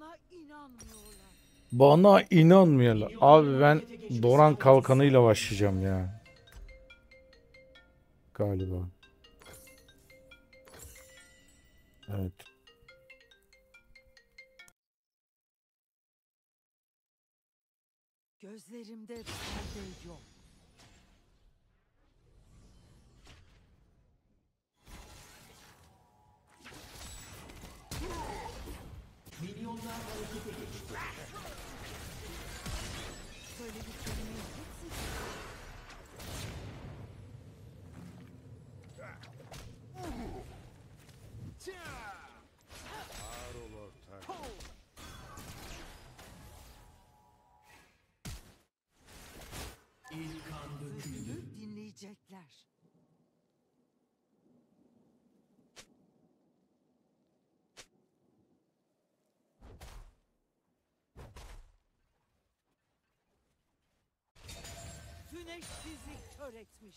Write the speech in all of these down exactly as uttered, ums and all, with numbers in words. Bana inanmıyorlar. Bana inanmıyorlar. Abi ben Doran kalkanıyla başlayacağım ya. Galiba. Evet. Gözlerimde perde yok. Milyonlar harekete geçti. Böyle bir kelime yeteksiz. Ağır ol ortak. İlk kan döküldü. Dinleyecekler. Güneş sizi kör etmiş.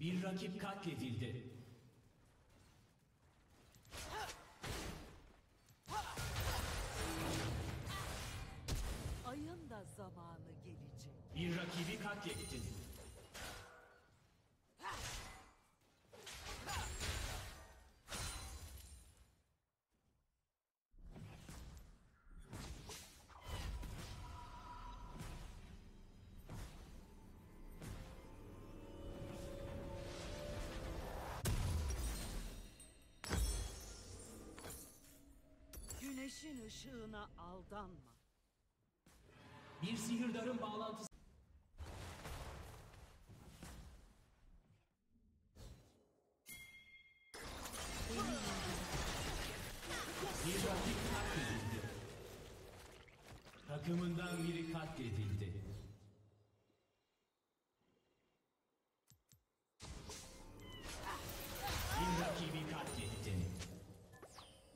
Bir rakip katledildi. Ayın da zamanı gelecek. Bir rakibi katlettin. Güneşin ışığına aldanma. Bir sihirdarın bağlantısı. Bir rakip katledildi. Takımından biri katledildi. Bir rakibi katletti.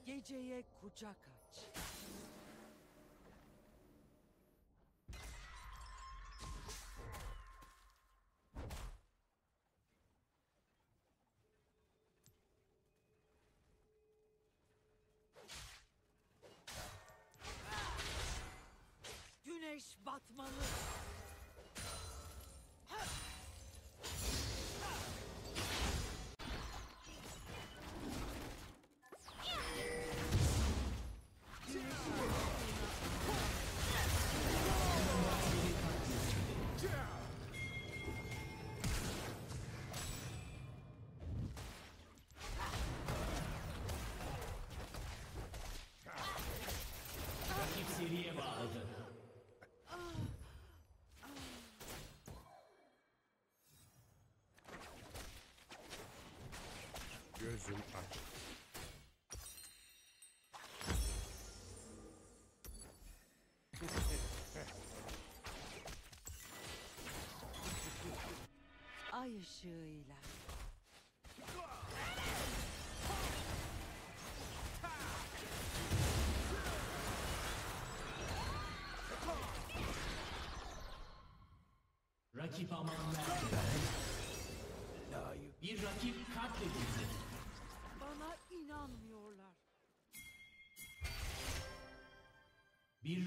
Geceye kucak aç. Güneş batmalı. Rakip seriye bağladı. Gözüm aç. Ay ışığıyla. Rakip amanlar. Bir rakip katledildi. İnanmıyorlar. Bir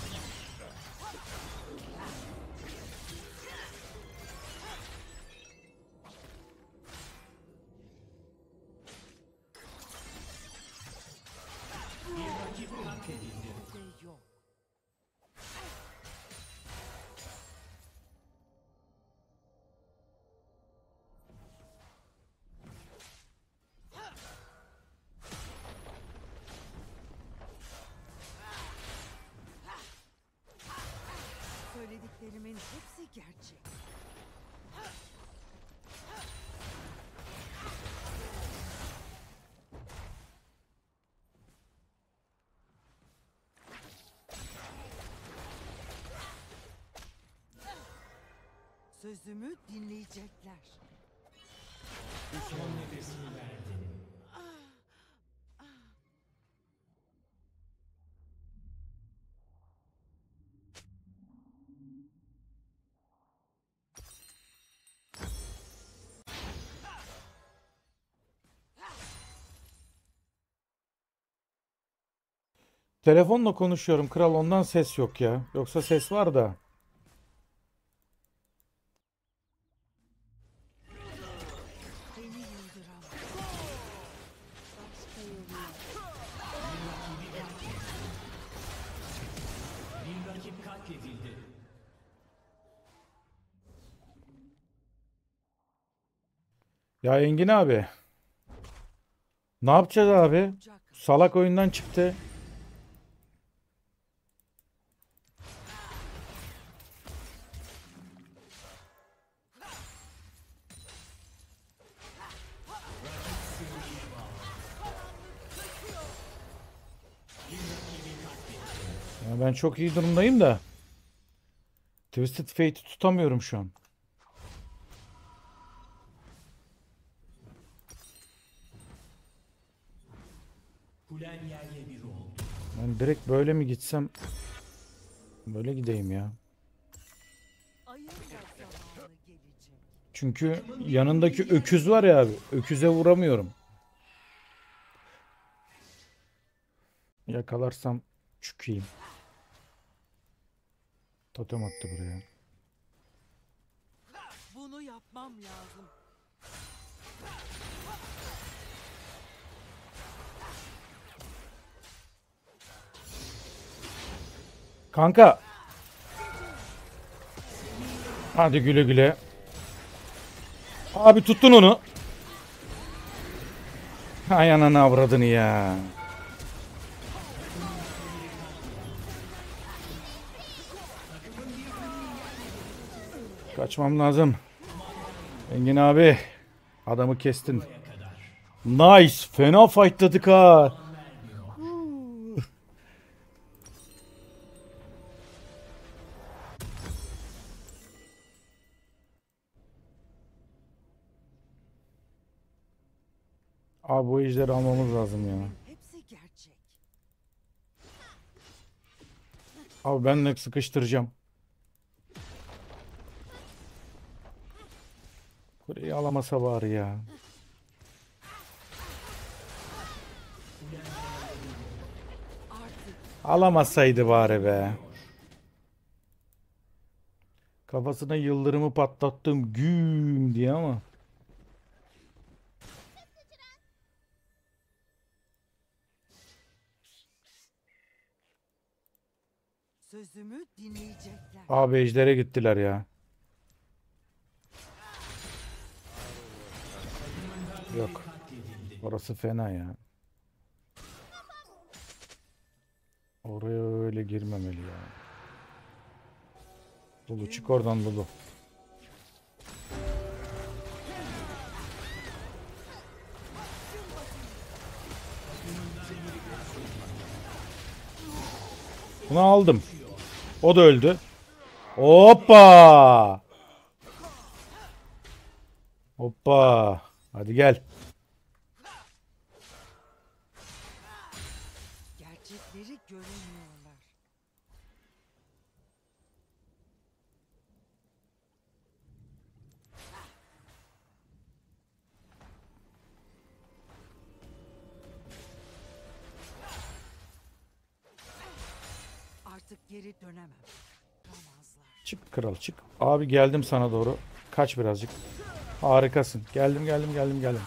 Bir rakip katledildi. Söylediklerimin hepsi gerçek. Sözümü dinleyecekler. Bu son nefesini verdi. Telefonla konuşuyorum kral, ondan ses yok ya. Yoksa ses var da. Ya Engin abi, ne yapacağız abi? Salak oyundan çıktı. Ya ben çok iyi durumdayım da Twisted Fate'i tutamıyorum şu an. Ben direkt böyle mi gitsem? Böyle gideyim ya. Çünkü yanındaki öküz var ya abi. Öküze vuramıyorum. Yakalarsam çükeyim. Totem attı buraya. Bunu yapmam lazım. Kanka. Hadi güle güle. Abi tuttun onu. Hay ananı avradını ya. Kaçmam lazım. Engin abi. Adamı kestin. Nice. Fena fightladık ha. Abi bu işleri almamız lazım ya. Abi ben de sıkıştıracağım. Kuleyi alamasa bari ya. Alamasaydı bari be. Kafasına yıldırımı patlattım güm diye ama. Sözümü dinleyecekler. Abi ejdere gittiler ya. Yok. Orası fena ya. Oraya öyle girmemeli ya. Bulu çık oradan bulu. Bunu aldım. O da öldü. Hoppa. Hoppa. Hadi gel. Gerçekleri göremiyorlar. Artık geri dönemem. Ramazlar. Çık kral çık. Abi geldim sana doğru. Kaç birazcık. Harikasın. Geldim geldim geldim geldim.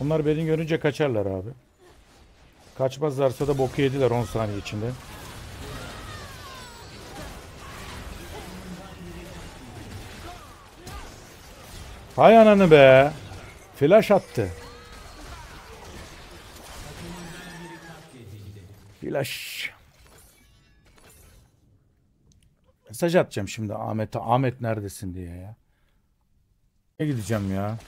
Onlar beni görünce kaçarlar abi. Kaçmazlarsa da boku yediler on saniye içinde. Hay ananı be. Flash attı. Flash. Mesaj atacağım şimdi Ahmet'e. Ahmet neredesin diye ya. Ne gideceğim ya.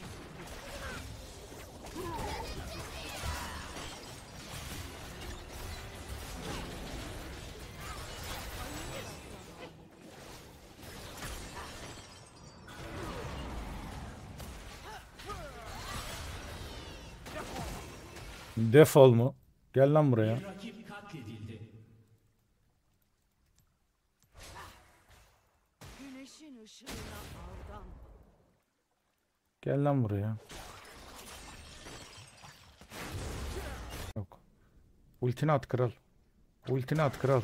Defol mu? Gel lan buraya. Gel lan buraya. Yok. Ultini at kral. Ultini at kral.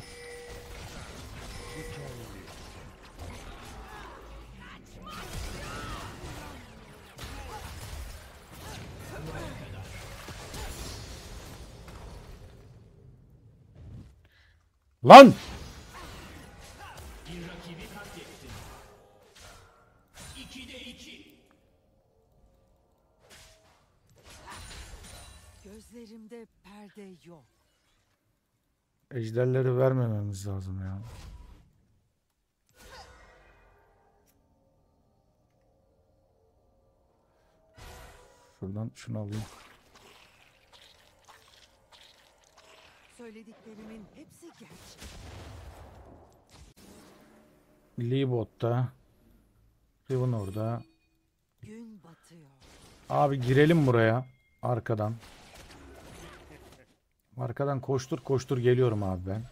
Lan! Gözlerimde perde yok. Ejderleri vermememiz lazım ya. Şuradan şunu alayım. Söylediklerimin hepsi gerçek. Libot'ta. Riven orada. Gün batıyor. Abi girelim buraya. Arkadan. Arkadan koştur koştur geliyorum abi ben.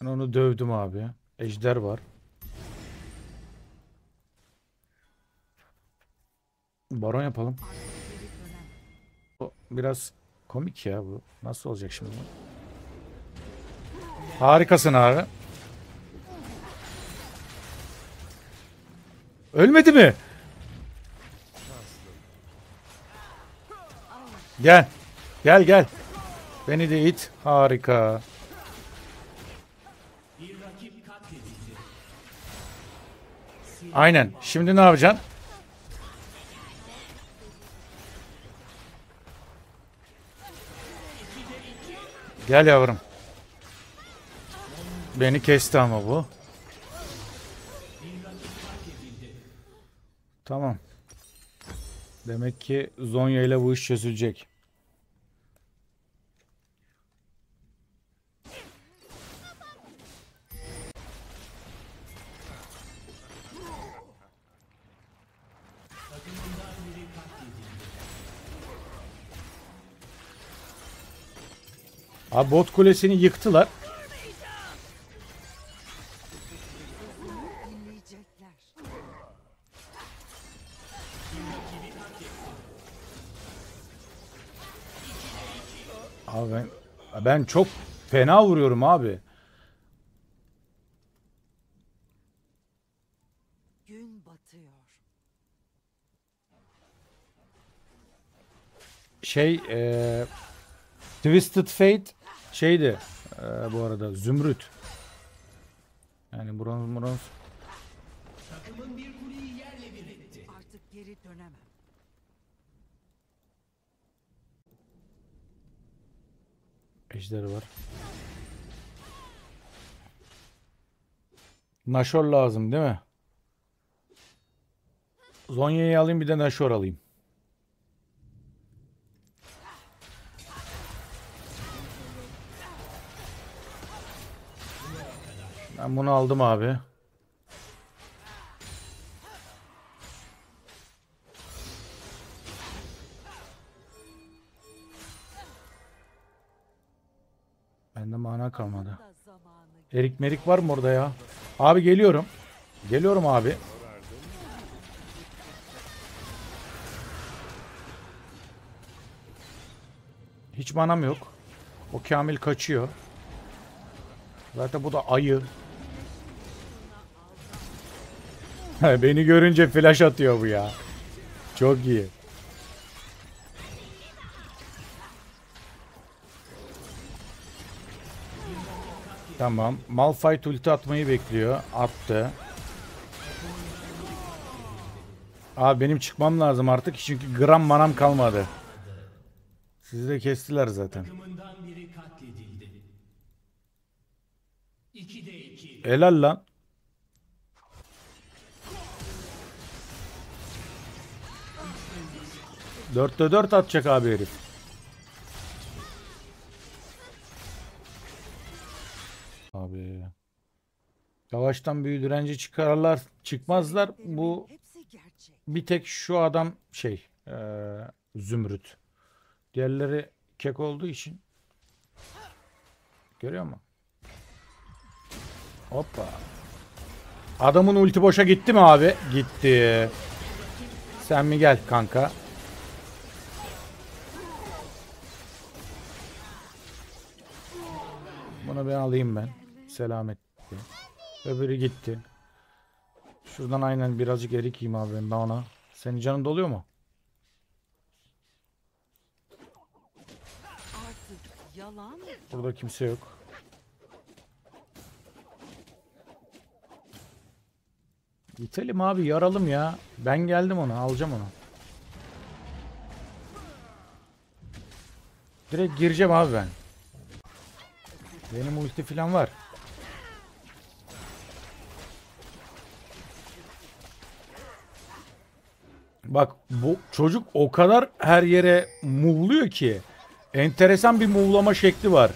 Ben onu dövdüm abi. Ejder var. Baron yapalım. O biraz komik ya bu. Nasıl olacak şimdi? Harikasın abi. Ölmedi mi? Gel. Gel gel. Beni de it. Harika. Aynen. Şimdi ne yapacaksın? Gel yavrum. Beni kesti ama bu. Tamam. Demek ki Zonya ile bu iş çözülecek. Abi bot kulesini yıktılar. Abi ben, ben çok fena vuruyorum abi. Gün batıyor. Şey, e, Twisted Fate şeydi e, bu arada Zümrüt. Yani bronz bronz. Takımın bir kuleyi yerle bir etti. Artık geri dönemem. Ejderi var. Nashor lazım değil mi? Zonya'yı alayım, bir de Nashor alayım. Ben bunu aldım abi. Bende mana kalmadı. Erik merik var mı orada ya? Abi geliyorum. Geliyorum abi. Hiç manam yok. O Kamil kaçıyor. Zaten bu da ayı. Beni görünce flash atıyor bu ya. Çok iyi. Tamam. Malphite ulti atmayı bekliyor. Attı. Abi benim çıkmam lazım artık. Çünkü gram manam kalmadı. Sizi de kestiler zaten. Helal lan. dörtte dört atacak abi herif. Abi. Yavaştan büyü direnci çıkarırlar. Çıkmazlar. Bu bir tek şu adam şey. E, Zümrüt. Diğerleri kek olduğu için. Görüyor musun? Hoppa. Adamın ulti boşa gitti mi abi? Gitti. Sen mi gel kanka? Bunu ben alayım ben. Selamet. Öbürü gitti. Şuradan aynen birazcık erikeyim abi ben ona. Senin canın doluyor mu? Burada kimse yok. Gidelim abi, yaralım ya. Ben geldim ona, alacağım onu. Direkt gireceğim abi ben. Benim ulti falan var. Bak bu çocuk o kadar her yere move'luyor ki. Enteresan bir move'lama şekli var.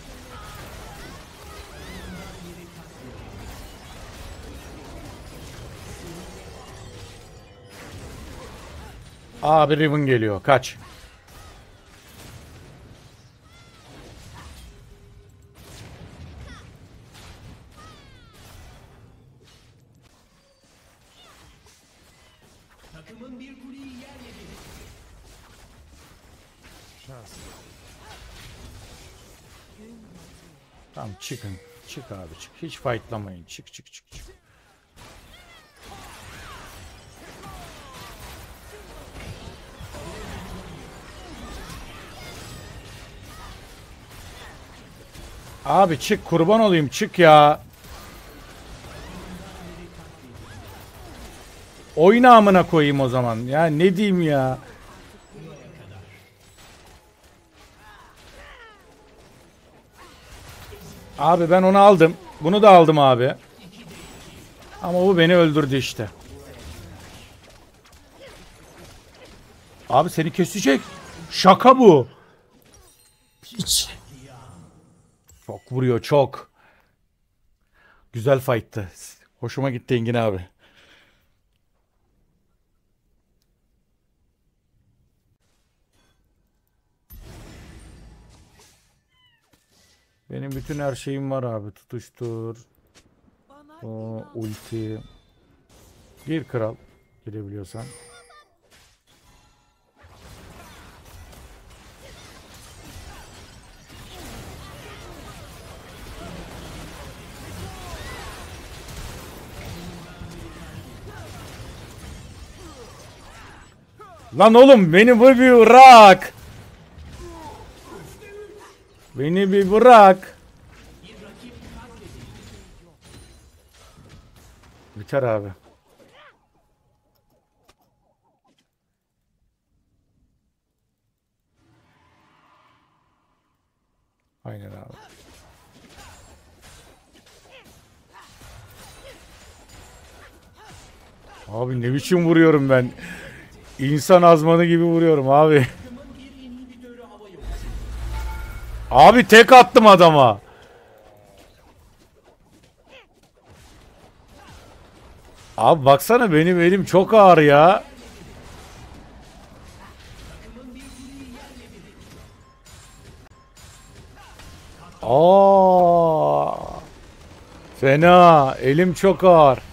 Abi Riven geliyor. Kaç. Tamam çıkın. Çık abi çık. Hiç fightlamayın. Çık çık çık çık. Abi çık, kurban olayım çık ya. Oyna amına koyayım o zaman. Ya ne diyeyim ya. Abi ben onu aldım. Bunu da aldım abi. Ama bu beni öldürdü işte. Abi seni kesecek. Şaka bu. Hiç. Çok vuruyor çok. Güzel fight'tı. Hoşuma gitti Engin abi. Benim bütün her şeyim var abi. Tutuştur. O, ulti. Gir kral. Girebiliyorsan. Lan oğlum beni bir bırak. Beni bir bırak. Biter abi. Aynen abi. Abi ne biçim vuruyorum ben. İnsan azmanı gibi vuruyorum abi. Abi tek attım adama. Abi baksana benim elim çok ağır ya. Aa! Fena, elim çok ağır.